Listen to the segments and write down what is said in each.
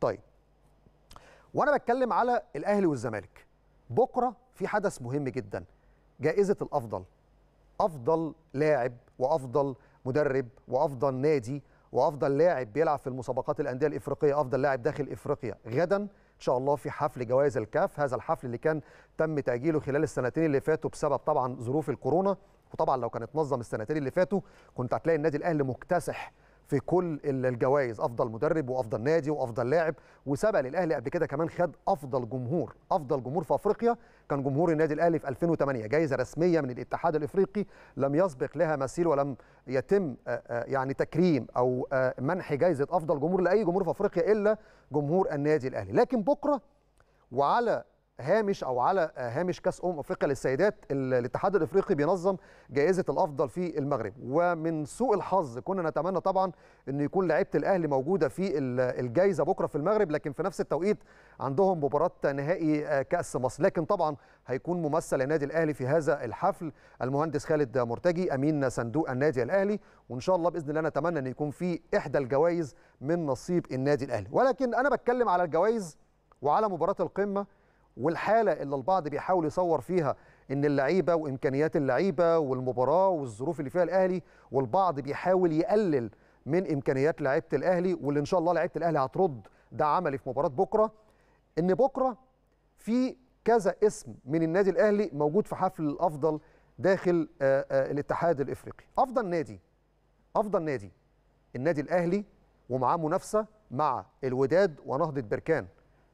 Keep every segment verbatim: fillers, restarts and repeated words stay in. طيب وانا بتكلم على الاهلي والزمالك، بكره في حدث مهم جدا، جائزه الافضل، افضل لاعب وافضل مدرب وافضل نادي وافضل لاعب بيلعب في المسابقات الانديه الافريقيه، افضل لاعب داخل افريقيا، غدا ان شاء الله في حفل جوائز الكاف، هذا الحفل اللي كان تم تاجيله خلال السنتين اللي فاتوا بسبب طبعا ظروف الكورونا، وطبعا لو كانت نظم السنتين اللي فاتوا كنت هتلاقي النادي الاهلي مكتسح في كل الجوائز، افضل مدرب وافضل نادي وافضل لاعب، وسبق للاهلي قبل كده كمان خد افضل جمهور، افضل جمهور في افريقيا كان جمهور النادي الاهلي في ألفين وثمانية، جائزه رسميه من الاتحاد الافريقي لم يسبق لها مثيل ولم يتم يعني تكريم او منح جائزه افضل جمهور لاي جمهور في افريقيا الا جمهور النادي الاهلي. لكن بكره وعلى هامش او على هامش كاس امم افريقيا للسيدات، الاتحاد الافريقي بينظم جائزه الافضل في المغرب، ومن سوء الحظ كنا نتمنى طبعا ان يكون لعيبه الاهلي موجوده في الجائزه بكره في المغرب، لكن في نفس التوقيت عندهم مباراه نهائي كاس مصر، لكن طبعا هيكون ممثل النادي الاهلي في هذا الحفل المهندس خالد مرتجي امين صندوق النادي الاهلي، وان شاء الله باذن الله نتمنى ان يكون في احدى الجوائز من نصيب النادي الاهلي. ولكن انا بتكلم على الجوائز وعلى مباراه القمه والحالة اللي البعض بيحاول يصور فيها إن اللعيبة وإمكانيات اللعيبة والمباراة والظروف اللي فيها الأهلي، والبعض بيحاول يقلل من إمكانيات لعيبة الأهلي، واللي إن شاء الله لعيبة الأهلي هترد ده عملي في مباراة بكرة، إن بكرة في كذا اسم من النادي الأهلي موجود في حفل الأفضل داخل آآ آآ الاتحاد الإفريقي. أفضل نادي، أفضل نادي النادي الأهلي ومعاه منافسة مع الوداد ونهضة بركان،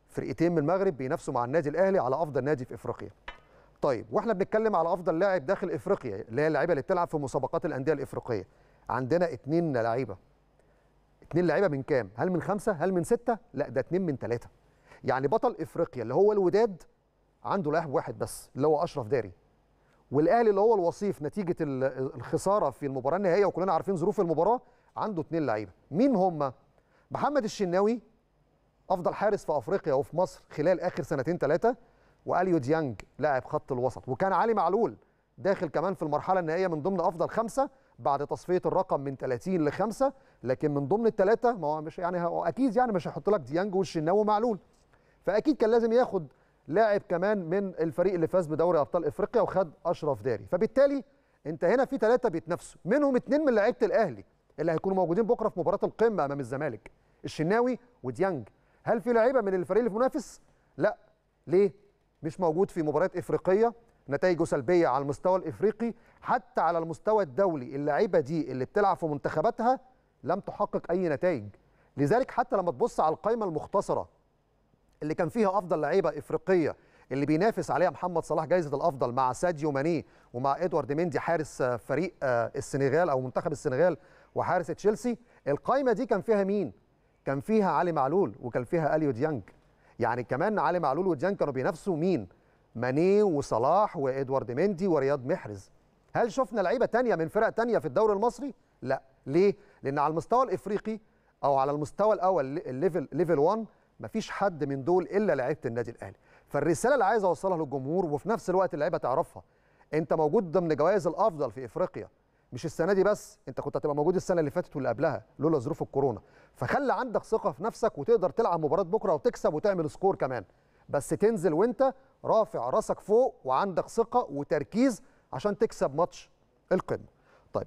فرقتين من المغرب بينافسوا مع النادي الاهلي على افضل نادي في افريقيا. طيب واحنا بنتكلم على افضل لاعب داخل افريقيا اللي هي اللعيبه اللي بتلعب في مسابقات الانديه الافريقيه، عندنا اثنين لعيبه. اثنين لعيبه من كام؟ هل من خمسه؟ هل من سته؟ لا ده اثنين من ثلاثه. يعني بطل افريقيا اللي هو الوداد عنده لاعب واحد بس اللي هو اشرف داري. والاهلي اللي هو الوصيف نتيجه الخساره في المباراه النهائيه وكلنا عارفين ظروف المباراه عنده اثنين لعيبه. مين هم؟ محمد الشناوي افضل حارس في افريقيا وفي مصر خلال اخر سنتين ثلاثه، واليو ديانج لاعب خط الوسط، وكان علي معلول داخل كمان في المرحله النهائيه من ضمن افضل خمسه بعد تصفيه الرقم من ثلاثين لخمسه، لكن من ضمن الثلاثه ما هو مش يعني هو اكيد يعني مش هيحط لك ديانج والشناوي ومعلول، فاكيد كان لازم ياخد لاعب كمان من الفريق اللي فاز بدوري ابطال افريقيا وخد اشرف داري، فبالتالي انت هنا في ثلاثه بيتنافسوا، منهم اثنين من لعيبه الاهلي اللي هيكونوا موجودين بكره في مباراه القمه امام الزمالك، الشناوي وديانج. هل في لعيبه من الفريق اللي منافس؟ لا. ليه؟ مش موجود في مباريات افريقيه، نتائجه سلبيه على المستوى الافريقي، حتى على المستوى الدولي اللعيبه دي اللي بتلعب في منتخباتها لم تحقق اي نتائج، لذلك حتى لما تبص على القائمه المختصره اللي كان فيها افضل لعيبه افريقيه اللي بينافس عليها محمد صلاح جائزه الافضل مع ساديو ماني ومع إدوارد ميندي حارس فريق السنغال او منتخب السنغال وحارس تشيلسي، القائمه دي كان فيها مين؟ كان فيها علي معلول وكان فيها اليو ديانج. يعني كمان علي معلول وديانج كانوا بينافسوا مين؟ ماني وصلاح وادوارد ميندي ورياض محرز. هل شفنا لعيبه ثانيه من فرق ثانيه في الدوري المصري؟ لا. ليه؟ لان على المستوى الافريقي او على المستوى الاول الليفل ليفل واحد مفيش حد من دول الا لعيبه النادي الاهلي. فالرساله اللي عايز اوصلها للجمهور وفي نفس الوقت اللعيبه تعرفها، انت موجود ضمن جوائز الافضل في افريقيا، مش السنه دي بس، انت كنت هتبقى موجود السنه اللي فاتت واللي قبلها لولا ظروف الكورونا، فخلي عندك ثقه في نفسك وتقدر تلعب مباراه بكره وتكسب وتعمل سكور كمان، بس تنزل وانت رافع راسك فوق وعندك ثقه وتركيز عشان تكسب ماتش القمه. طيب